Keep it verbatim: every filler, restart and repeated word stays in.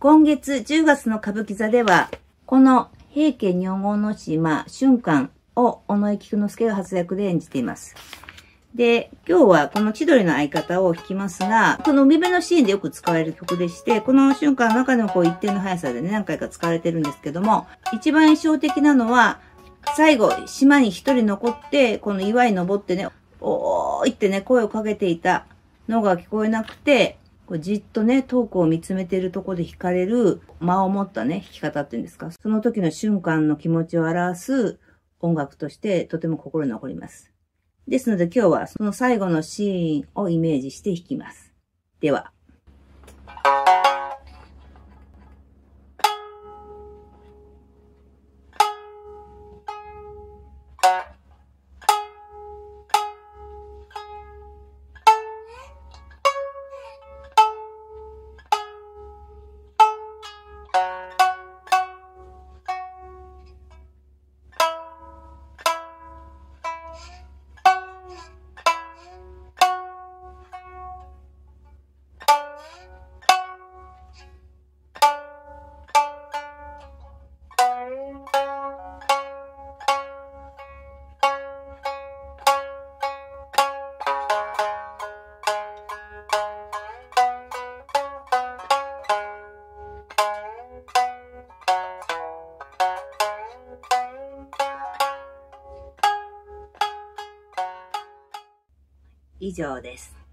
今月じゅうがつの歌舞伎座では、この平家女房の島瞬間を尾上菊之助が初役で演じています。で、今日はこの千鳥の相方を弾きますが、この海辺のシーンでよく使われる曲でして、この瞬間の中でもこう一定の速さでね、何回か使われてるんですけども、一番印象的なのは、最後、島に一人残って、この岩に登ってね、おーいってね、声をかけていたのが聞こえなくて、こうじっとね、遠くを見つめているところで惹かれる、間を持ったね、弾き方っていうんですか、その時の瞬間の気持ちを表す音楽として、とても心に残ります。ですので今日はその最後のシーンをイメージして弾きます。では。以上です。